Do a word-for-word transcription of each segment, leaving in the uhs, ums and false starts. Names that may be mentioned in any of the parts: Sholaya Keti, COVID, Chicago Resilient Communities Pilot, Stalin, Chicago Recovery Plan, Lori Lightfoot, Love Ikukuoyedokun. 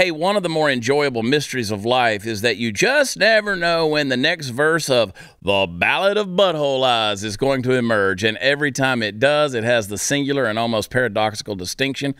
hey, one of the more enjoyable mysteries of life is that you just never know when the next verse of The Ballad of Butthole Eyes is going to emerge, and every time it does, it has the singular and almost paradoxical distinction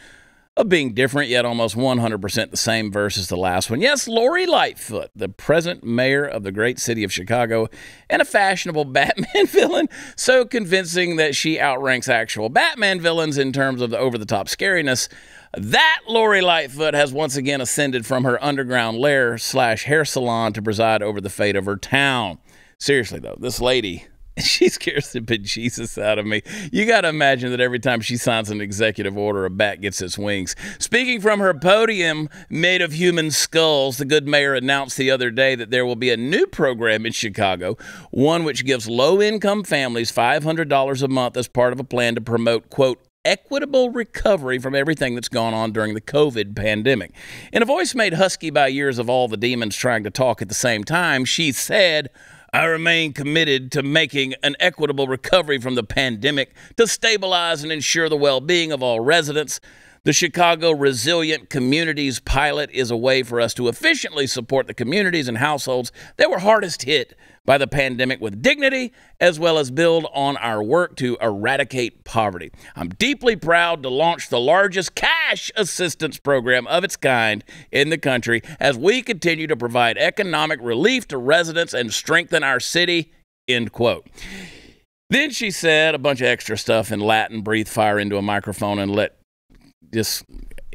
of being different, yet almost one hundred percent the same verse as the last one. Yes, Lori Lightfoot, the present mayor of the great city of Chicago, and a fashionable Batman villain so convincing that she outranks actual Batman villains in terms of the over-the-top scariness, that Lori Lightfoot has once again ascended from her underground lair slash hair salon to preside over the fate of her town. Seriously, though, this lady, she scares the bejesus out of me. You got to imagine that every time she signs an executive order, a bat gets its wings. Speaking from her podium made of human skulls, the good mayor announced the other day that there will be a new program in Chicago, one which gives low-income families five hundred dollars a month as part of a plan to promote, quote, equitable recovery from everything that's gone on during the COVID pandemic. In a voice made husky by years of all the demons trying to talk at the same time, she said, I remain committed to making an equitable recovery from the pandemic to stabilize and ensure the well-being of all residents. The Chicago Resilient Communities Pilot is a way for us to efficiently support the communities and households that were hardest hit by the pandemic with dignity, as well as build on our work to eradicate poverty. I'm deeply proud to launch the largest cash assistance program of its kind in the country as we continue to provide economic relief to residents and strengthen our city, end quote. Then she said a bunch of extra stuff in Latin, breathe fire into a microphone, and let just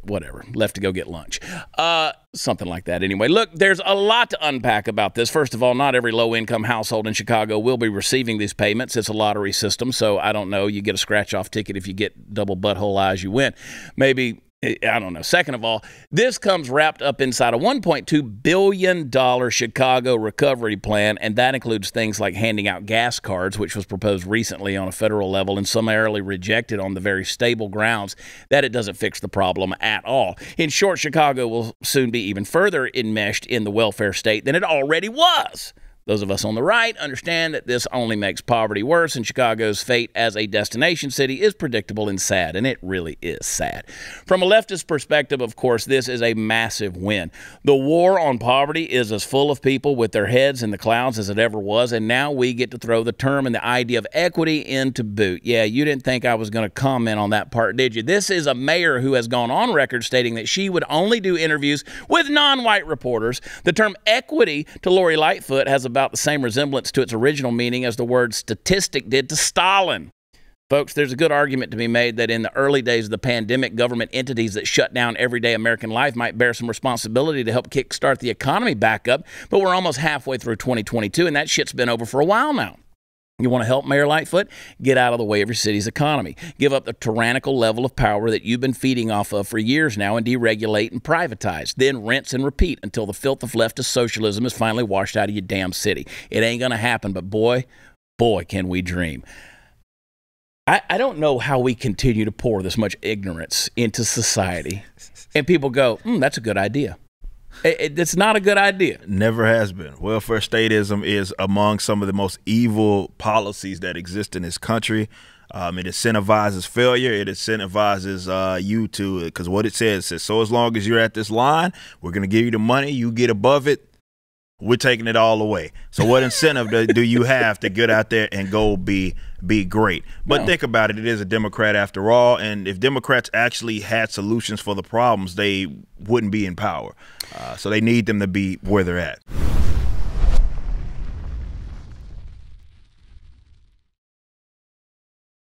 whatever, left to go get lunch. Uh, something like that anyway. Look, there's a lot to unpack about this. First of all, not every low-income household in Chicago will be receiving these payments. It's a lottery system, so I don't know. You get a scratch-off ticket. If you get double butthole eyes, you win. Maybe, I don't know. Second of all, this comes wrapped up inside a one point two billion dollar Chicago Recovery Plan, and that includes things like handing out gas cards, which was proposed recently on a federal level and summarily rejected on the very stable grounds that it doesn't fix the problem at all. In short, Chicago will soon be even further enmeshed in the welfare state than it already was. Those of us on the right understand that this only makes poverty worse, and Chicago's fate as a destination city is predictable and sad, and it really is sad. From a leftist perspective, of course, this is a massive win. The war on poverty is as full of people with their heads in the clouds as it ever was, and now we get to throw the term and the idea of equity into boot. Yeah, you didn't think I was going to comment on that part, did you? This is a mayor who has gone on record stating that she would only do interviews with non-white reporters. The term equity to Lori Lightfoot has a about the same resemblance to its original meaning as the word statistic did to Stalin. Folks, there's a good argument to be made that in the early days of the pandemic, government entities that shut down everyday American life might bear some responsibility to help kickstart the economy back up, but we're almost halfway through twenty twenty-two, and that shit's been over for a while now. You want to help Mayor Lightfoot? Get out of the way of your city's economy. Give up the tyrannical level of power that you've been feeding off of for years now and deregulate and privatize. Then rinse and repeat until the filth of leftist socialism is finally washed out of your damn city. It ain't going to happen, but boy, boy, can we dream. I, I don't know how we continue to pour this much ignorance into society. And people go, mm, that's a good idea. It's not a good idea. Never has been. Welfare statism is among some of the most evil policies that exist in this country. Um, it incentivizes failure. It incentivizes uh, you to, because what it says, it says, so as long as you're at this line, we're going to give you the money. You get above it, we're taking it all away. So what incentive do, do you have to get out there and go be be great? But no. Think about it. It is a Democrat after all. And if Democrats actually had solutions for the problems, they wouldn't be in power. Uh, so they need them to be where they're at.